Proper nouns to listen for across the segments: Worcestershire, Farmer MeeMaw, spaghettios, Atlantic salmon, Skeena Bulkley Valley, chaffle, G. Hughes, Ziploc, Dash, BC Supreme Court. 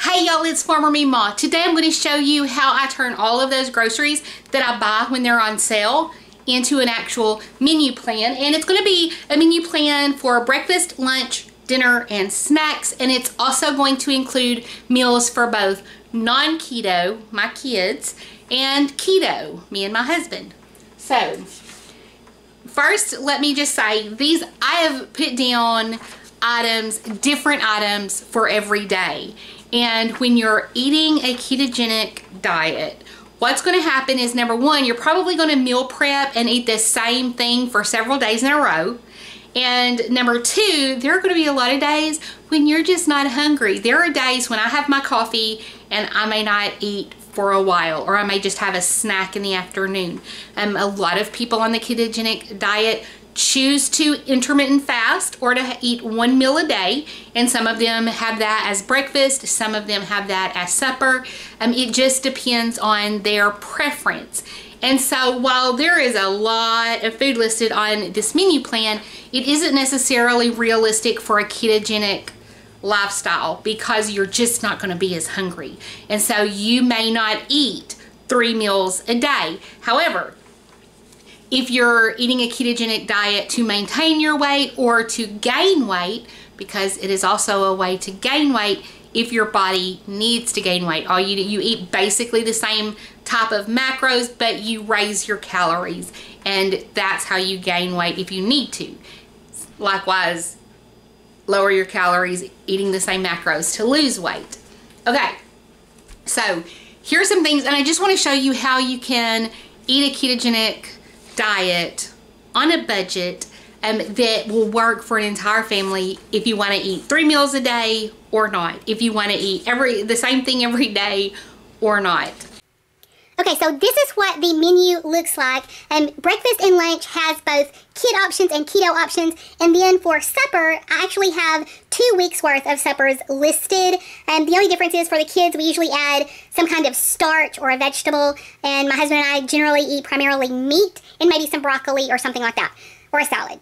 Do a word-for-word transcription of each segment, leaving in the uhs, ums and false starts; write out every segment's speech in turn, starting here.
Hey y'all, it's Farmer MeeMaw. Today I'm going to show you how I turn all of those groceries that I buy when they're on sale into an actual menu plan. And it's going to be a menu plan for breakfast, lunch, dinner, and snacks. And it's also going to include meals for both non-keto, my kids, and keto, me and my husband. So first, let me just say these, I have put down items, different items for every day. And when you're eating a ketogenic diet, what's going to happen is, number one, you're probably going to meal prep and eat the same thing for several days in a row. And number two, there are going to be a lot of days when you're just not hungry. There are days when I have my coffee and I may not eat for a while, or I may just have a snack in the afternoon. Um, a lot of people on the ketogenic diet choose to intermittent fast or to eat one meal a day, and some of them have that as breakfast, some of them have that as supper. Um, it just depends on their preference. And so while there is a lot of food listed on this menu plan, it isn't necessarily realistic for a ketogenic lifestyle because you're just not going to be as hungry, and so you may not eat three meals a day. However, if you're eating a ketogenic diet to maintain your weight or to gain weight, because it is also a way to gain weight if your body needs to gain weight, all you do, you eat basically the same type of macros, but you raise your calories, and that's how you gain weight if you need to. Likewise, lower your calories eating the same macros to lose weight. Okay, so here's some things, and I just want to show you how you can eat a ketogenic diet on a budget um, that will work for an entire family if you want to eat three meals a day or not, if you want to eat every the same thing every day or not. Okay, so this is what the menu looks like. Um, breakfast and lunch has both kid options and keto options, and then for supper, I actually have two weeks worth of suppers listed. Um, the only difference is for the kids, we usually add some kind of starch or a vegetable, and my husband and I generally eat primarily meat and maybe some broccoli or something like that, or a salad.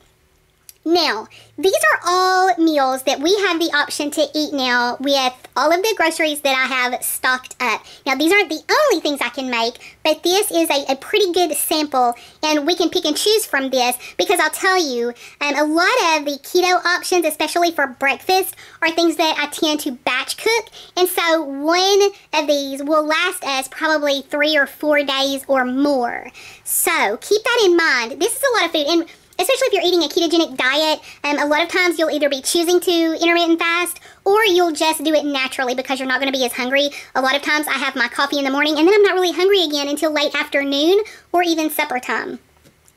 Now, these are all meals that we have the option to eat now with all of the groceries that I have stocked up. Now, these aren't the only things I can make, but this is a, a pretty good sample, and we can pick and choose from this because I'll tell you, um, a lot of the keto options, especially for breakfast, are things that I tend to batch cook, and so one of these will last us probably three or four days or more. So, keep that in mind. This is a lot of food, and especially if you're eating a ketogenic diet, um, a lot of times you'll either be choosing to intermittent fast or you'll just do it naturally because you're not going to be as hungry. A lot of times I have my coffee in the morning and then I'm not really hungry again until late afternoon or even supper time.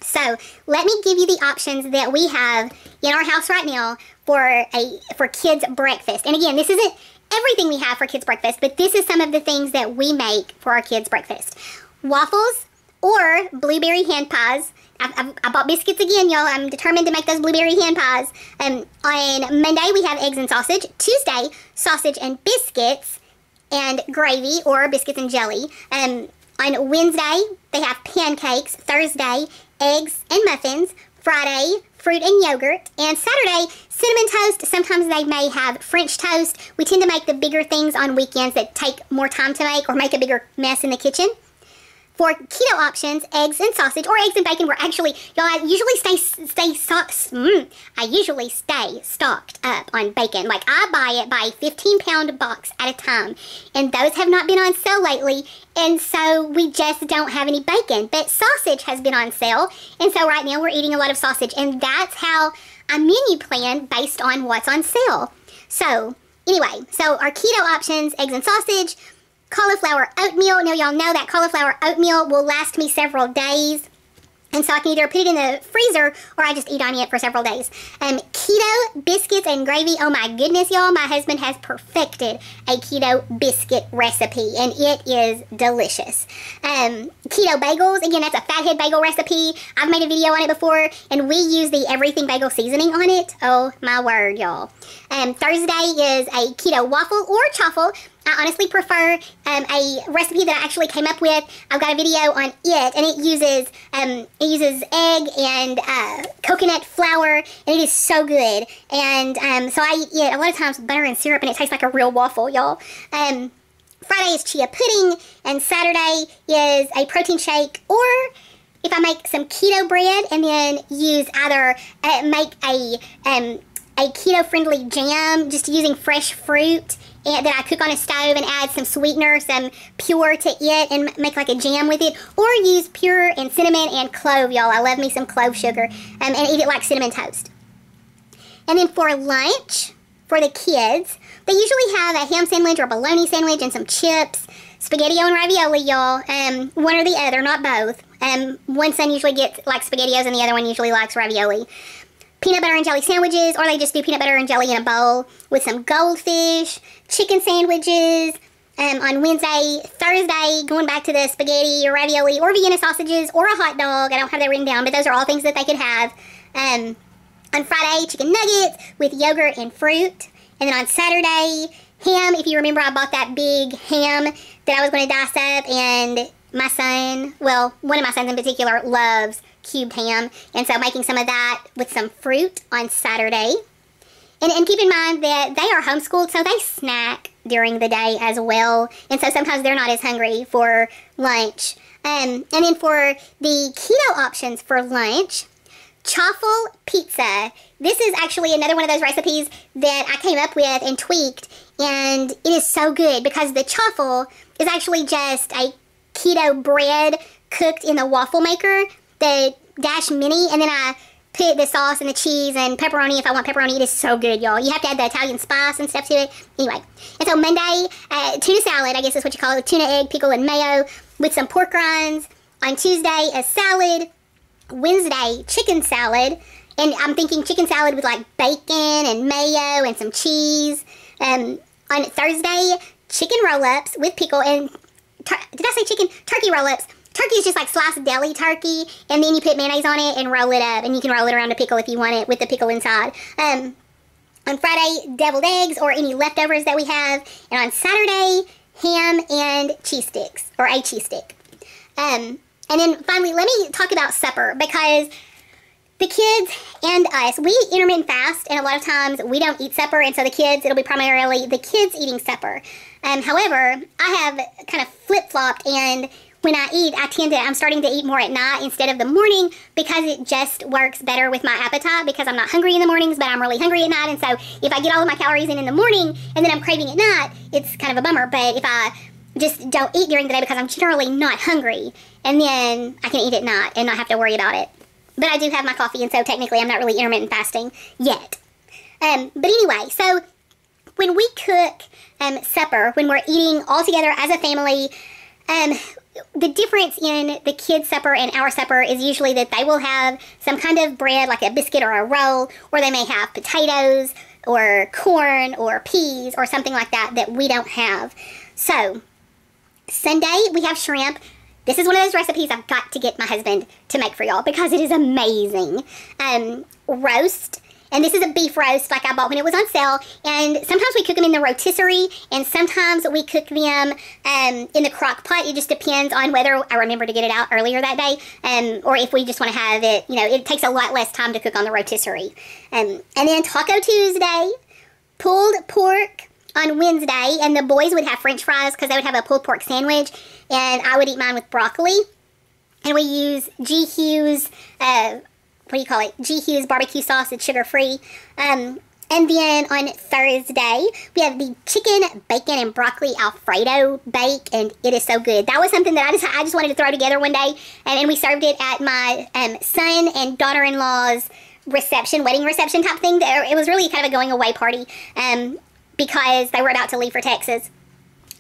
So let me give you the options that we have in our house right now for a for kids' breakfast. And again, this isn't everything we have for kids' breakfast, but this is some of the things that we make for our kids' breakfast. Waffles or blueberry hand pies. I, I, I bought biscuits again, y'all. I'm determined to make those blueberry hand pies. Um, on Monday, we have eggs and sausage. Tuesday, sausage and biscuits and gravy or biscuits and jelly. Um, on Wednesday, they have pancakes. Thursday, eggs and muffins. Friday, fruit and yogurt. And Saturday, cinnamon toast. Sometimes they may have French toast. We tend to make the bigger things on weekends that take more time to make or make a bigger mess in the kitchen. For keto options, eggs and sausage, or eggs and bacon, were actually, y'all, I usually stay, stay, socks, mm, I usually stay stocked up on bacon. Like, I buy it by a fifteen pound box at a time, and those have not been on sale lately, and so we just don't have any bacon. But sausage has been on sale, and so right now we're eating a lot of sausage, and that's how I menu plan based on what's on sale. So, anyway, so our keto options, eggs and sausage, cauliflower oatmeal. Now y'all know that cauliflower oatmeal will last me several days, and so I can either put it in the freezer or I just eat on it for several days. Um, keto biscuits and gravy. Oh my goodness, y'all, my husband has perfected a keto biscuit recipe, and it is delicious. Um, keto bagels. Again, that's a fathead bagel recipe. I've made a video on it before, and we use the everything bagel seasoning on it. Oh my word, y'all. Um, Thursday is a keto waffle or chaffle. I honestly prefer um, a recipe that I actually came up with. I've got a video on it, and it uses um, it uses egg and uh, coconut flour, and it is so good. And um, so I eat it a lot of times with butter and syrup, and it tastes like a real waffle, y'all. Um, Friday is chia pudding, and Saturday is a protein shake, or if I make some keto bread and then use either uh, make a um, a keto-friendly jam, just using fresh fruit and, that I cook on a stove, and add some sweetener, some pure to it, and make like a jam with it, or use pure and cinnamon and clove, y'all. I love me some clove sugar, um, and eat it like cinnamon toast. And then for lunch, for the kids, they usually have a ham sandwich or a bologna sandwich and some chips, spaghetti and ravioli, y'all. Um, one or the other, not both. Um, one son usually gets like spaghettios, and the other one usually likes ravioli. Peanut butter and jelly sandwiches, or they just do peanut butter and jelly in a bowl with some goldfish, chicken sandwiches um, on Wednesday, Thursday, going back to the spaghetti or ravioli or Vienna sausages or a hot dog. I don't have that written down, but those are all things that they could have. Um, on Friday, chicken nuggets with yogurt and fruit. And then on Saturday, ham. If you remember, I bought that big ham that I was going to dice up, and my son, well, one of my sons in particular, loves cubed ham, and so making some of that with some fruit on Saturday. And, and keep in mind that they are homeschooled, so they snack during the day as well, and so sometimes they're not as hungry for lunch. Um, and then for the keto options for lunch, chaffle pizza. This is actually another one of those recipes that I came up with and tweaked, and it is so good because the chaffle is actually just a keto bread cooked in the waffle maker, the Dash Mini, and then I put the sauce and the cheese and pepperoni if I want pepperoni. It is so good, y'all. You have to add the Italian spice and stuff to it. Anyway, and so Monday, uh, tuna salad, I guess is what you call it, with tuna, egg, pickle, and mayo with some pork rinds. On Tuesday, a salad. Wednesday, chicken salad. And I'm thinking chicken salad with like bacon and mayo and some cheese. Um, on Thursday, chicken roll-ups with pickle and... Did I say chicken? Turkey roll-ups. Turkey is just like sliced deli turkey, and then you put mayonnaise on it and roll it up, and you can roll it around a pickle if you want it with the pickle inside. Um, on Friday, deviled eggs or any leftovers that we have. And on Saturday, ham and cheese sticks, or a cheese stick. Um, and then finally, let me talk about supper, because the kids and us, we intermittent fast, and a lot of times we don't eat supper, and so the kids, it'll be primarily the kids eating supper. Um, however, I have kind of flip-flopped, and when I eat, I tend to, I'm starting to eat more at night instead of the morning, because it just works better with my appetite, because I'm not hungry in the mornings, but I'm really hungry at night. And so if I get all of my calories in in the morning and then I'm craving at night, it's kind of a bummer. But if I just don't eat during the day because I'm generally not hungry, and then I can eat at night and not have to worry about it. But I do have my coffee, and so technically I'm not really intermittent fasting yet. Um, but anyway, so when we cook um, supper, when we're eating all together as a family, um, the difference in the kids' supper and our supper is usually that they will have some kind of bread, like a biscuit or a roll, or they may have potatoes or corn or peas or something like that that we don't have. So, Sunday we have shrimp. This is one of those recipes I've got to get my husband to make for y'all because it is amazing. Um, roast. And this is a beef roast like I bought when it was on sale. And sometimes we cook them in the rotisserie, and sometimes we cook them um, in the crock pot. It just depends on whether I remember to get it out earlier that day, um, or if we just want to have it, you know, it takes a lot less time to cook on the rotisserie. Um, and then Taco Tuesday, pulled pork on Wednesday, and the boys would have french fries because they would have a pulled pork sandwich, and I would eat mine with broccoli. And we use G. Hughes... Uh, what do you call it, G. Hughes barbecue sauce. It's sugar-free. Um, and then on Thursday, we have the chicken, bacon, and broccoli Alfredo bake, and it is so good. That was something that I just I just wanted to throw together one day, and, and we served it at my um, son and daughter-in-law's reception, wedding reception type thing. It was really kind of a going-away party um, because they were about to leave for Texas.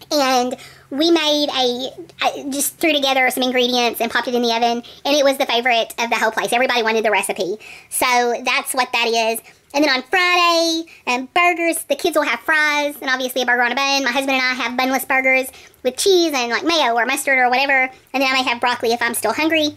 And we made a, I just threw together some ingredients and popped it in the oven, and it was the favorite of the whole place. Everybody wanted the recipe. So that's what that is. And then on Friday, um, burgers, the kids will have fries, and obviously a burger on a bun. My husband and I have bunless burgers with cheese and like mayo or mustard or whatever, and then I may have broccoli if I'm still hungry.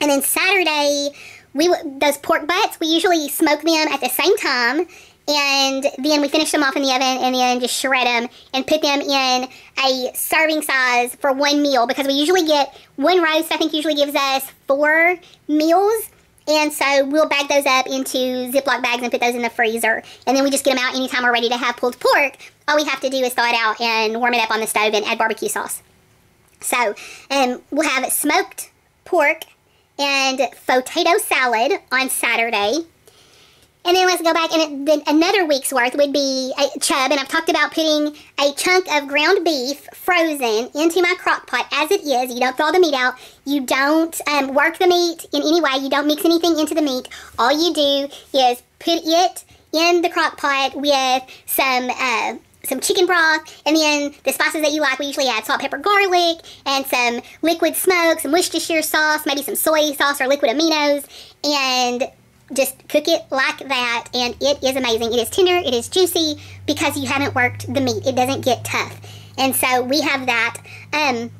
And then Saturday, we those pork butts, we usually smoke them at the same time, and then we finish them off in the oven and then just shred them and put them in a serving size for one meal, because we usually get one roast, I think, usually gives us four meals. And so we'll bag those up into Ziploc bags and put those in the freezer. And then we just get them out anytime we're ready to have pulled pork. All we have to do is thaw it out and warm it up on the stove and add barbecue sauce. So um, we'll have smoked pork and potato salad on Saturday. And then let's go back, and it, then another week's worth would be a chub. And I've talked about putting a chunk of ground beef frozen into my crock pot as it is. You don't thaw the meat out. You don't um, work the meat in any way. You don't mix anything into the meat. All you do is put it in the crock pot with some uh, some chicken broth, and then the spices that you like. We usually add salt, pepper, garlic, and some liquid smoke, some Worcestershire sauce, maybe some soy sauce or liquid aminos, and just cook it like that, and it is amazing. It is tender, it is juicy, because you haven't worked the meat. It doesn't get tough. And so we have that. Um,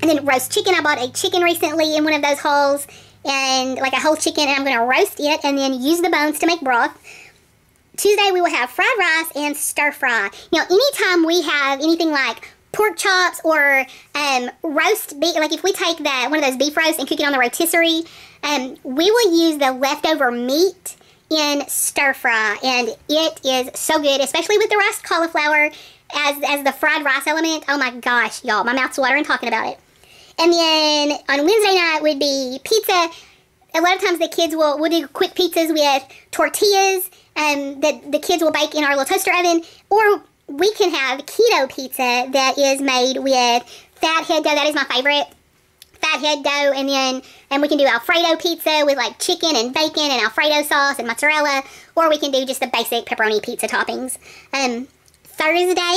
and then roast chicken. I bought a chicken recently in one of those holes, and like a whole chicken, and I'm going to roast it and then use the bones to make broth. Tuesday we will have fried rice and stir fry. Now, anytime we have anything like pork chops or um, roast beef, like if we take that one of those beef roasts and cook it on the rotisserie, um, we will use the leftover meat in stir fry, and it is so good, especially with the rice cauliflower as, as the fried rice element. Oh my gosh, y'all, my mouth's watering talking about it. And then on Wednesday night would be pizza. A lot of times the kids will will do quick pizzas with tortillas um, that the kids will bake in our little toaster oven, or we can have keto pizza that is made with fathead dough. That is my favorite, fathead dough. And then and we can do Alfredo pizza with like chicken and bacon and Alfredo sauce and mozzarella, or we can do just the basic pepperoni pizza toppings. Um, Thursday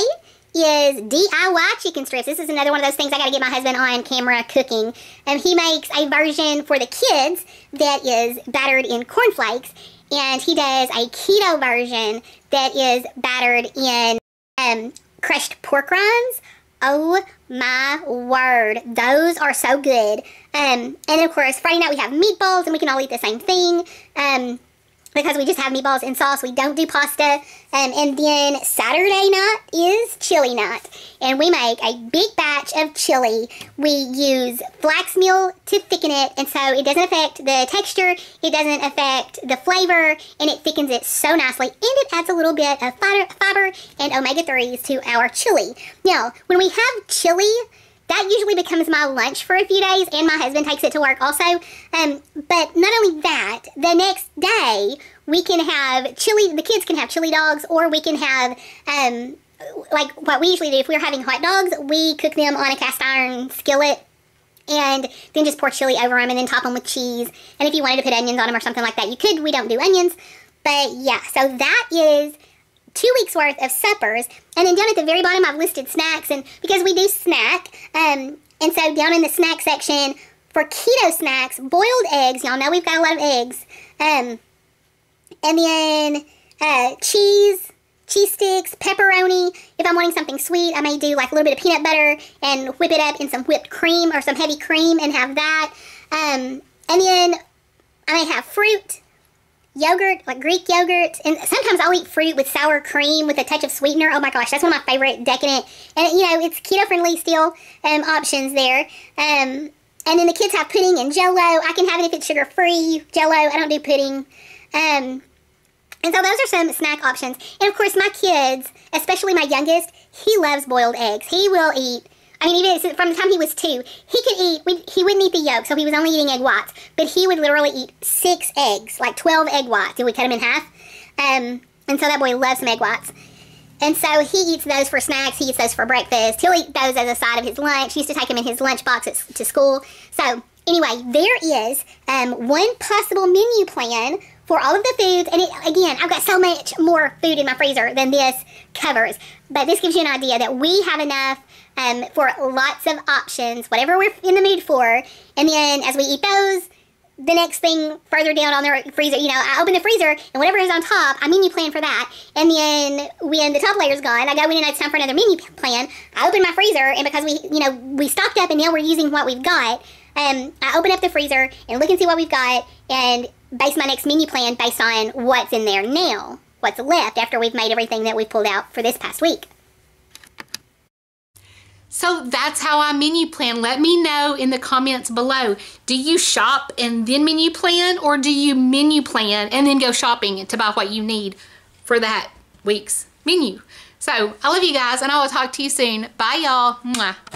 is D I Y chicken strips. This is another one of those things I got to get my husband on camera cooking. And um, he makes a version for the kids that is battered in cornflakes, and he does a keto version that is battered in Um, crushed pork rinds. Oh my word, those are so good. Um, and of course Friday night we have meatballs, and we can all eat the same thing um, because we just have meatballs and sauce. We don't do pasta. Um, and then Saturday night is chili night, and we make a big batch of chili. We use flax meal to thicken it, and so it doesn't affect the texture, it doesn't affect the flavor, and it thickens it so nicely, and it adds a little bit of fiber and omega threes to our chili. Now, when we have chili, that usually becomes my lunch for a few days, and my husband takes it to work also. Um, but not only that, the next day we can have chili, the kids can have chili dogs, or we can have, um, like what we usually do, if we're having hot dogs, we cook them on a cast iron skillet and then just pour chili over them and then top them with cheese. And if you wanted to put onions on them or something like that, you could. We don't do onions. But yeah, so that is two weeks worth of suppers. And then down at the very bottom I've listed snacks, and because we do snack, um, and so down in the snack section for keto snacks, boiled eggs, y'all know we've got a lot of eggs, um, and then uh, cheese, cheese sticks, pepperoni. If I'm wanting something sweet, I may do like a little bit of peanut butter and whip it up in some whipped cream or some heavy cream and have that. Um, and then I may have fruit, yogurt, like Greek yogurt, and sometimes I'll eat fruit with sour cream with a touch of sweetener. Oh my gosh, that's one of my favorite decadent, and you know, it's keto-friendly still um, options there. Um, and then the kids have pudding and jello. I can have it if it's sugar-free jello. I don't do pudding. Um, and so those are some snack options. And of course my kids, especially my youngest, he loves boiled eggs. He will eat, I mean, even from the time he was two, he could eat, we, he wouldn't eat the yolk, so he was only eating egg whites, but he would literally eat six eggs, like twelve egg whites, and we cut them in half. Um, and so that boy loves some egg whites. And so he eats those for snacks, he eats those for breakfast, he'll eat those as a side of his lunch. He used to take them in his lunch box at, to school. So anyway, there is um, one possible menu plan for all of the foods, and it, again, I've got so much more food in my freezer than this covers, but this gives you an idea that we have enough um, for lots of options, whatever we're in the mood for, and then as we eat those, the next thing further down on the freezer, you know, I open the freezer, and whatever is on top, I menu plan for that, and then when the top layer's gone, I go in and it's time for another menu plan, I open my freezer, and because we, you know, we stocked up and now we're using what we've got, um, I open up the freezer and look and see what we've got, and base my next menu plan based on what's in there now. what's left after we've made everything that we pulled out for this past week. So that's how I menu plan. Let me know in the comments below. Do you shop and then menu plan, or do you menu plan and then go shopping to buy what you need for that week's menu? So I love you guys, and I will talk to you soon. Bye, y'all. Mwah.